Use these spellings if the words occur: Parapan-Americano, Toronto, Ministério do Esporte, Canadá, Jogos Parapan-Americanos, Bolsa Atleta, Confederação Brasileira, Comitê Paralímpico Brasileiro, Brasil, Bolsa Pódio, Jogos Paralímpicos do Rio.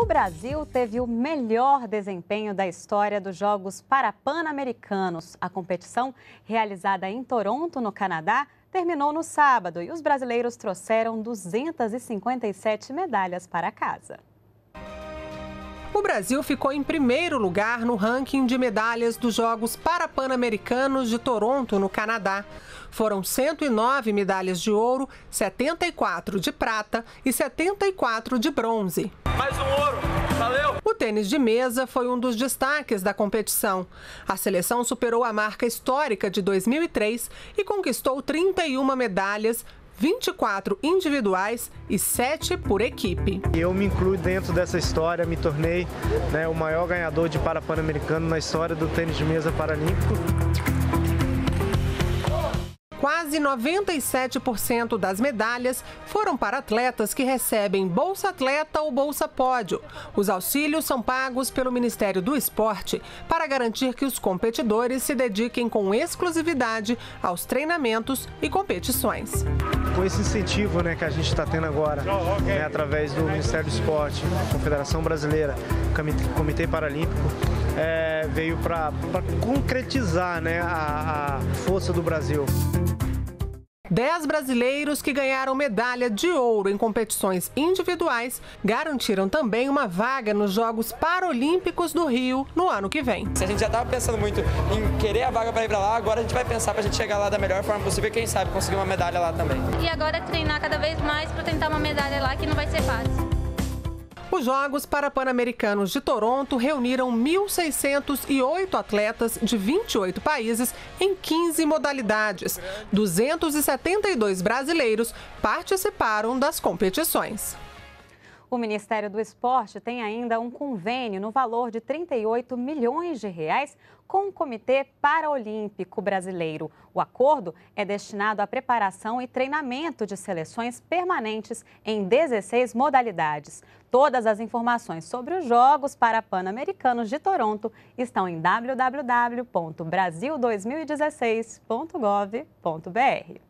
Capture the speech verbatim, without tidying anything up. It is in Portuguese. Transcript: O Brasil teve o melhor desempenho da história dos Jogos Parapan-Americanos. A competição, realizada em Toronto, no Canadá, terminou no sábado e os brasileiros trouxeram duzentas e cinquenta e sete medalhas para casa. O Brasil ficou em primeiro lugar no ranking de medalhas dos Jogos Parapan-Americanos de Toronto, no Canadá. Foram cento e nove medalhas de ouro, setenta e quatro de prata e setenta e quatro de bronze. Mais um ouro, valeu! O tênis de mesa foi um dos destaques da competição. A seleção superou a marca histórica de dois mil e três e conquistou trinta e uma medalhas, vinte e quatro individuais e sete por equipe. Eu me incluo dentro dessa história, me tornei, né, o maior ganhador de Parapan-Americano na história do tênis de mesa paralímpico. Quase noventa e sete por cento das medalhas foram para atletas que recebem Bolsa Atleta ou Bolsa Pódio. Os auxílios são pagos pelo Ministério do Esporte para garantir que os competidores se dediquem com exclusividade aos treinamentos e competições. Com esse incentivo, né, que a gente está tendo agora, né, através do Ministério do Esporte, Confederação Brasileira, Comitê Paralímpico, é, veio para concretizar, né, a, a força do Brasil. Dez brasileiros que ganharam medalha de ouro em competições individuais garantiram também uma vaga nos Jogos Paralímpicos do Rio no ano que vem. Se a gente já estava pensando muito em querer a vaga para ir para lá, agora a gente vai pensar para a gente chegar lá da melhor forma possível e quem sabe conseguir uma medalha lá também. E agora é treinar cada vez mais para tentar uma medalha lá, que não vai ser fácil. Os Jogos Parapan-Americanos de Toronto reuniram mil seiscentos e oito atletas de vinte e oito países em quinze modalidades. duzentos e setenta e dois brasileiros participaram das competições. O Ministério do Esporte tem ainda um convênio no valor de trinta e oito milhões de reais com o Comitê Paralímpico Brasileiro. O acordo é destinado à preparação e treinamento de seleções permanentes em dezesseis modalidades. Todas as informações sobre os Jogos Parapan-Americanos de Toronto estão em w w w ponto brasil dois mil e dezesseis ponto gov ponto br.